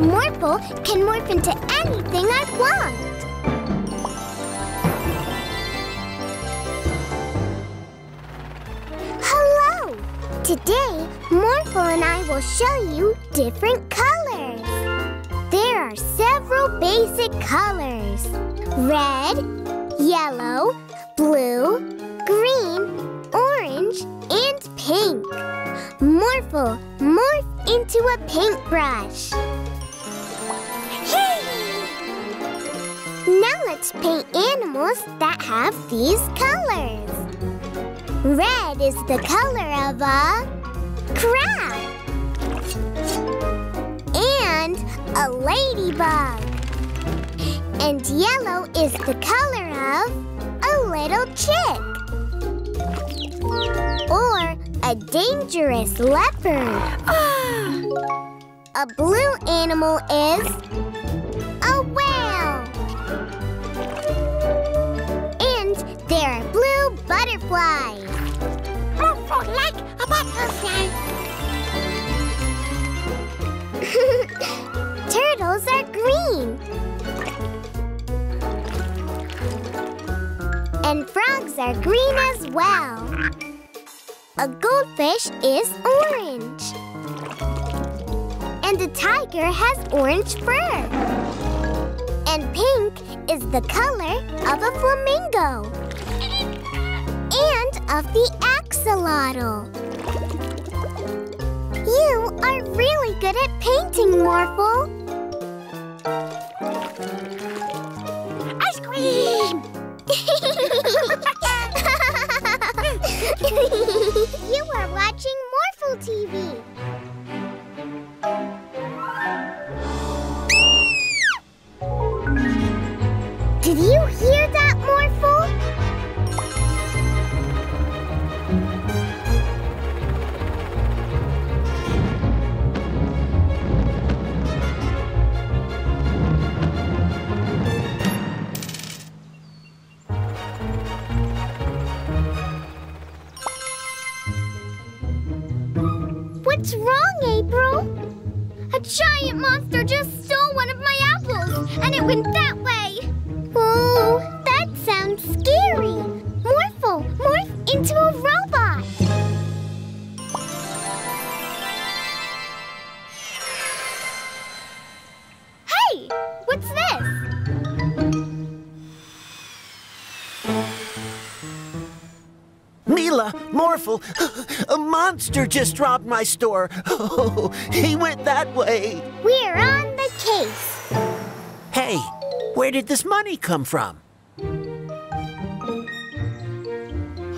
Morphle can morph into anything I want. Hello! Today, Morphle and I will show you different colors. There are several basic colors. Red, yellow, blue, green, orange, and pink. Morphle, morph into a paintbrush. Now let's paint animals that have these colors. Red is the color of a crab and a ladybug. And yellow is the color of a little chick or a dangerous leopard. A blue animal is a whale. There are blue butterflies. Like a butterfly. Turtles are green. And frogs are green as well. A goldfish is orange. And a tiger has orange fur. And pink is the color of a flamingo. And of the axolotl. You are really good at painting, Morphle. Ice cream! You are watching Morphle TV. Did you hear that, Morphle? What's wrong, April? A giant monster just stole one of my apples, and it went that way. Oh, that sounds scary. Morphle, morph into a robot. Hey, what's this? Mila, Morphle, a monster just robbed my store. Oh, he went that way. We're on the case. Hey. Where did this money come from?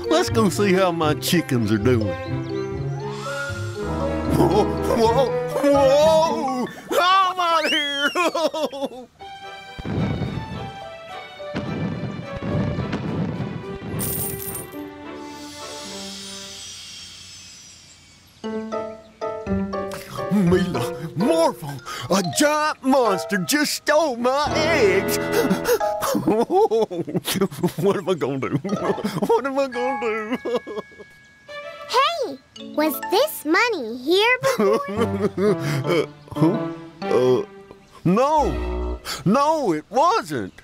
Let's go see how my chickens are doing. Whoa, whoa, whoa! I'm out here! Mila, Morphle, a giant monster just stole my eggs. What am I gonna do? What am I gonna do? Hey, was this money here before? No. No, it wasn't.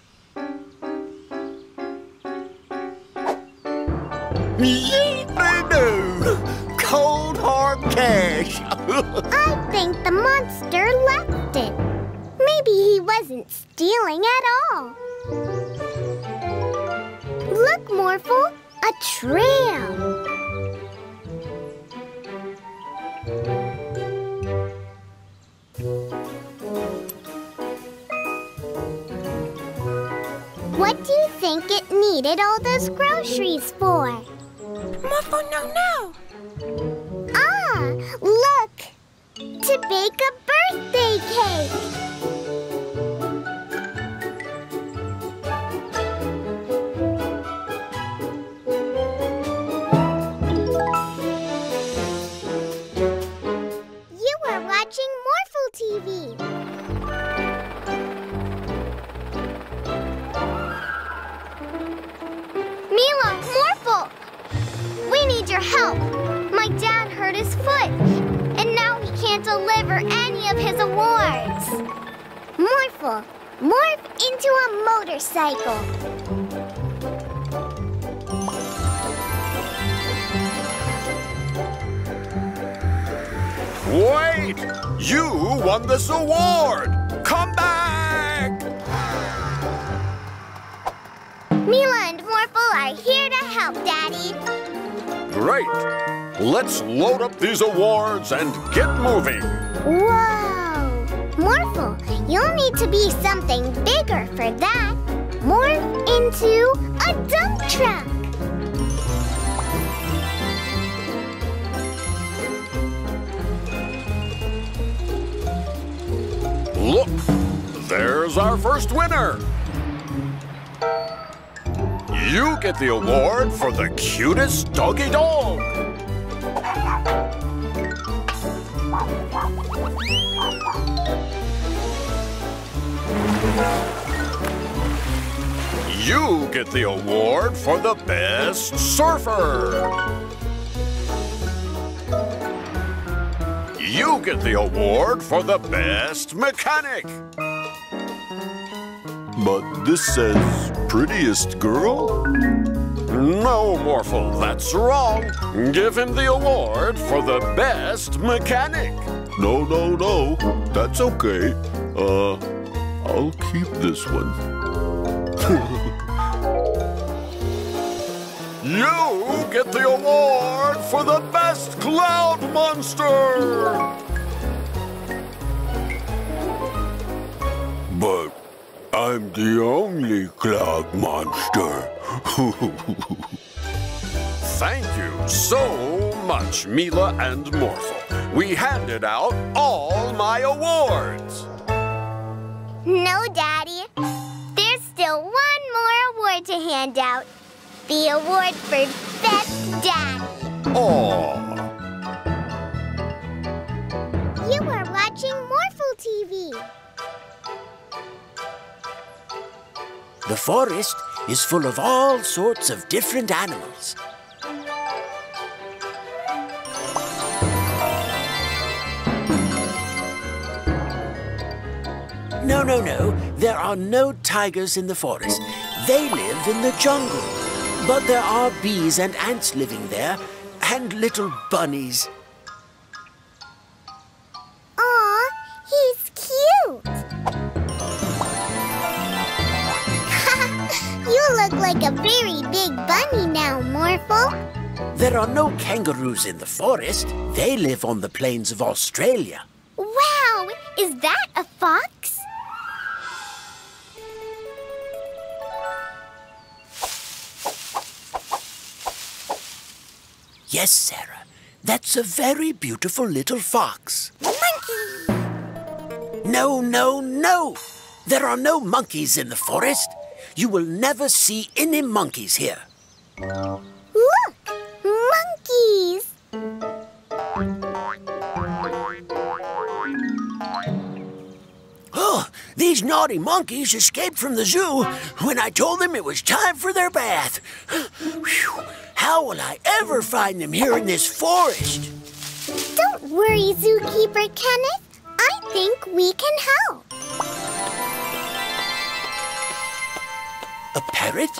Yeet-a-doo! Cold hard cash. I think the monster left it. Maybe he wasn't stealing at all. Look, Morphle, a trail. What do you think it needed all those groceries for? Morphle, no, no. Ah, look! To bake a birthday cake! You are watching Morphle TV. Mila, Morphle! We need your help! My dad hurt his foot, and now he can't deliver any of his awards. legs. Morphle, morph into a motorcycle. Wait! You won this award! Come back! Mila and Morphle are here to help, Daddy. Great! Let's load up these awards and get moving. Whoa! Morphle, you'll need to be something bigger for that. Morph into a dump truck. Look, there's our first winner. You get the award for the cutest doggy dog. You get the award for the best surfer. You get the award for the best mechanic. But this says prettiest girl? No, Morphle, that's wrong. Give him the award for the best mechanic. No, that's okay. I'll keep this one. You get the award for the best cloud monster. But I'm the only cloud monster. Thank you so much, Mila and Morphle. We handed out all my awards. No, Daddy. There's still one more award to hand out. The award for Best Daddy. Aww. You are watching Morphle TV. The forest is full of all sorts of different animals. No, there are no tigers in the forest. They live in the jungle. But there are bees and ants living there, and little bunnies. Aw, he's cute. You look like a very big bunny now, Morphle. There are no kangaroos in the forest. They live on the plains of Australia. Wow! Is that a fox? Yes, Sarah. That's a very beautiful little fox. Monkey! No! There are no monkeys in the forest. You will never see any monkeys here. Look! Monkeys! Oh, these naughty monkeys escaped from the zoo when I told them it was time for their bath. Whew. How will I ever find them here in this forest? Don't worry, Zookeeper Kenneth. I think we can help. A parrot?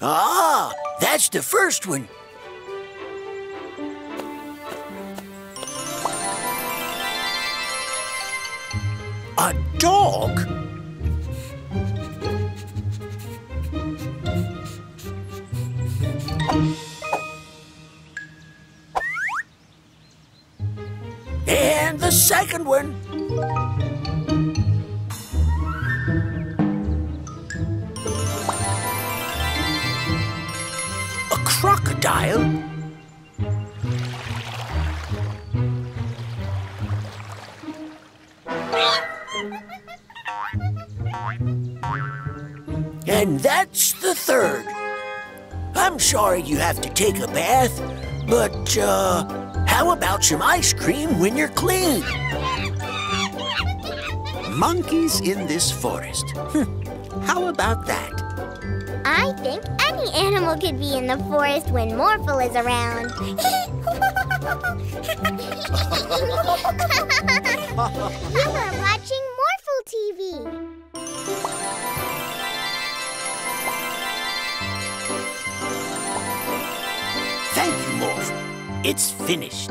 Ah, that's the first one. A dog? And the second one. A crocodile? And that's the third. I'm sorry you have to take a bath, but, how about some ice cream when you're clean? Monkeys in this forest. How about that? I think any animal could be in the forest when Morphle is around. You are watching Morphle TV. Thank you, Morphle. It's finished.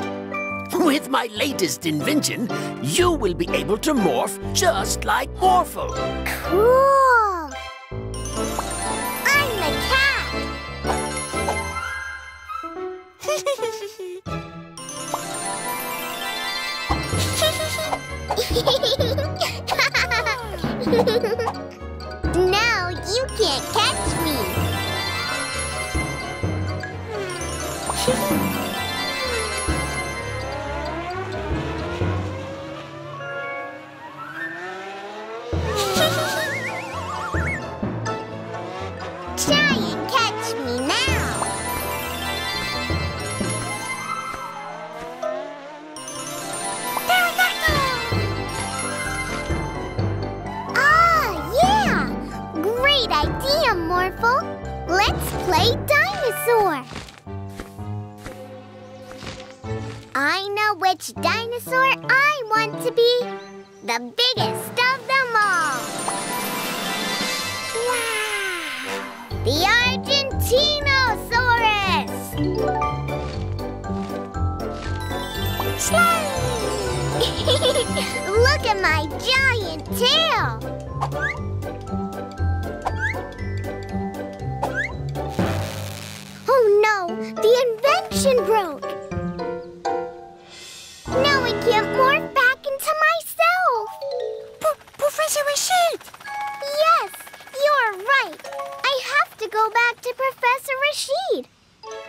With my latest invention, you will be able to morph just like Morphle. Cool! I'm the cat. Now you can't catch me. Let's play dinosaur. I know which dinosaur I want to be. The biggest of them all. Wow! The Argentinosaurus. Slide! Look at my giant tail. The invention broke. Now I can't morph back into myself. Professor Rashid! Yes, you're right. I have to go back to Professor Rashid.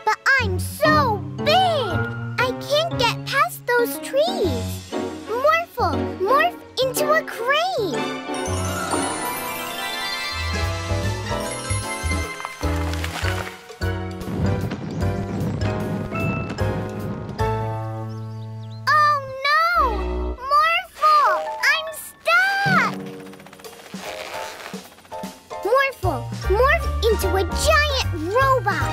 But I'm so big. I can't get past those trees. Morphle, morph into a crane. To a giant robot.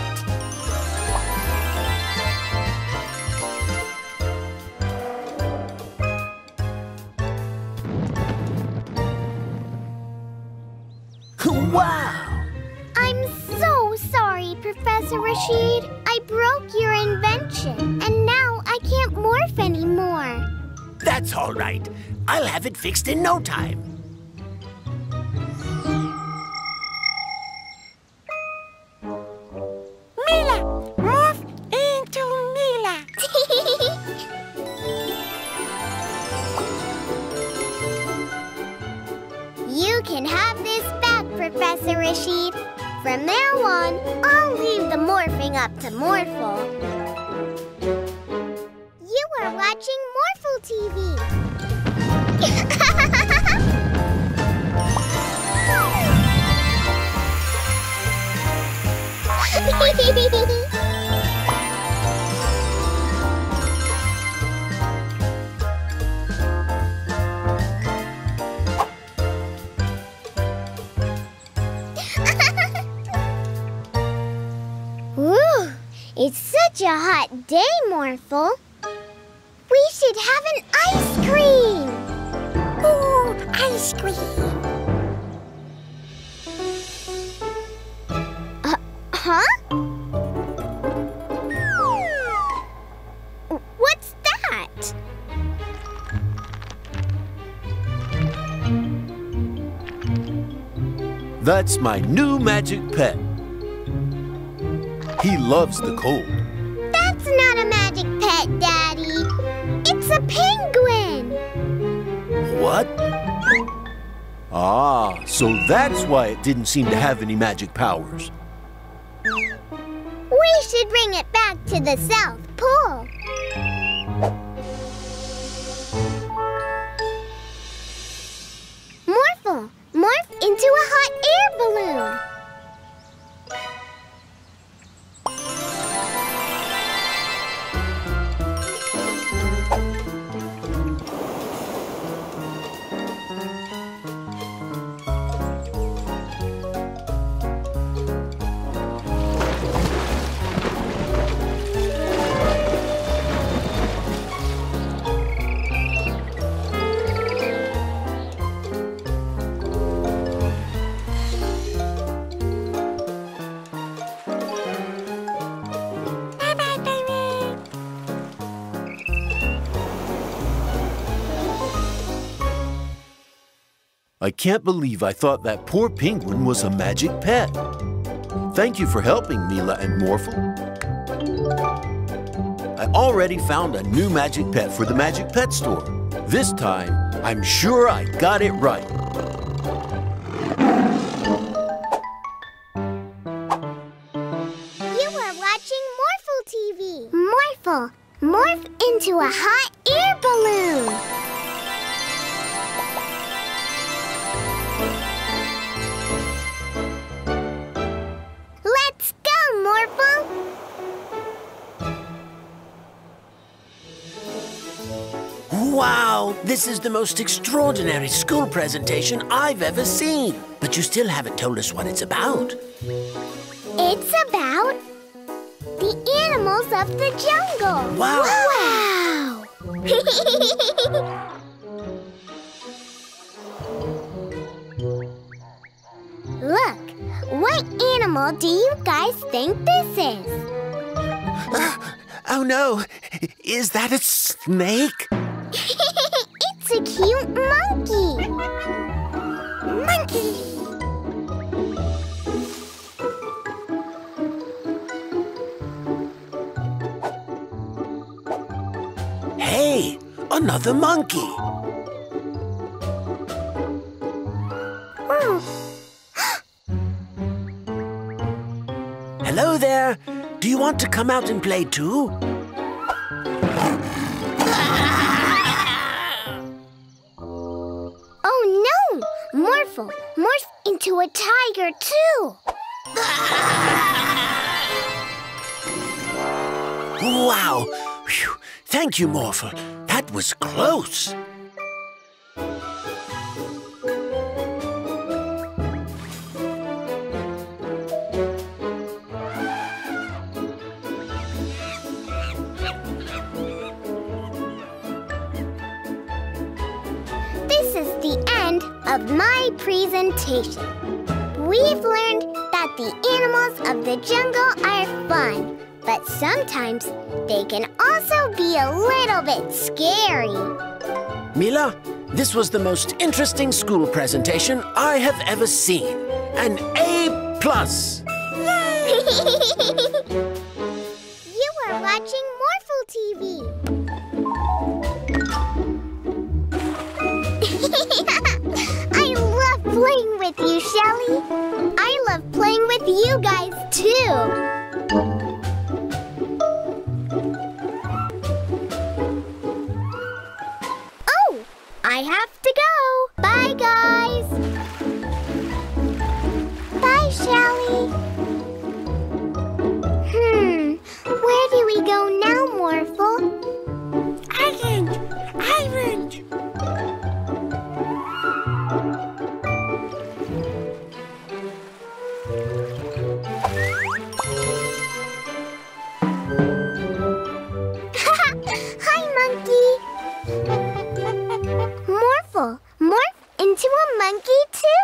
Wow! I'm so sorry, Professor Rashid. I broke your invention, and now I can't morph anymore. That's all right. I'll have it fixed in no time. From now on, I'll leave the morphing up to Morphle. You are watching Morphle TV. It's such a hot day, Morphle. We should have an ice cream. Ooh, ice cream. Huh? What's that? That's my new magic pet. He loves the cold. That's not a magic pet, Daddy. It's a penguin. What? Ah, so that's why it didn't seem to have any magic powers. We should bring it back to the South Pole. Morphle, morph into a hot air balloon. I can't believe I thought that poor penguin was a magic pet. Thank you for helping, Mila and Morphle. I already found a new magic pet for the Magic Pet Store. This time, I'm sure I got it right. Morph into a hot air balloon. Let's go, Morphle. Wow, this is the most extraordinary school presentation I've ever seen. But you still haven't told us what it's about. It's about the animals of the jungle. Wow! Wow. Look, what animal do you guys think this is? Oh no, is that a snake? It's a cute monkey. Monkey! Hey, another monkey. Hello there. Do you want to come out and play too? Oh no! Morphle, morph into a tiger too. Wow! Phew. Thank you, Morphle. That was close. This is the end of my presentation. We've learned that the animals of the jungle are fun, but sometimes they can also be a little bit scary. Mila, this was the most interesting school presentation I have ever seen. An A+! Yay! You are watching Morphle TV. I love playing with you, Shelly. I love playing with you guys, too. I have to go. Bye, guys. Bye, Shelly. Where do we go now, Morphle? Island. Hi, monkey. Morph into a monkey, too.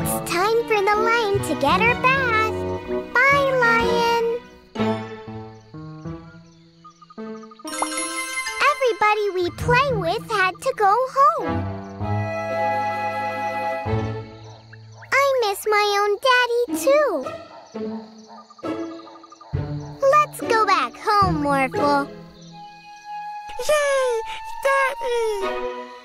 It's time for the lion to get her bath. Bye, lion. Everybody we play with had to go home. I miss my own daddy, too. Let's go back home, Morphle. Yay, Daddy!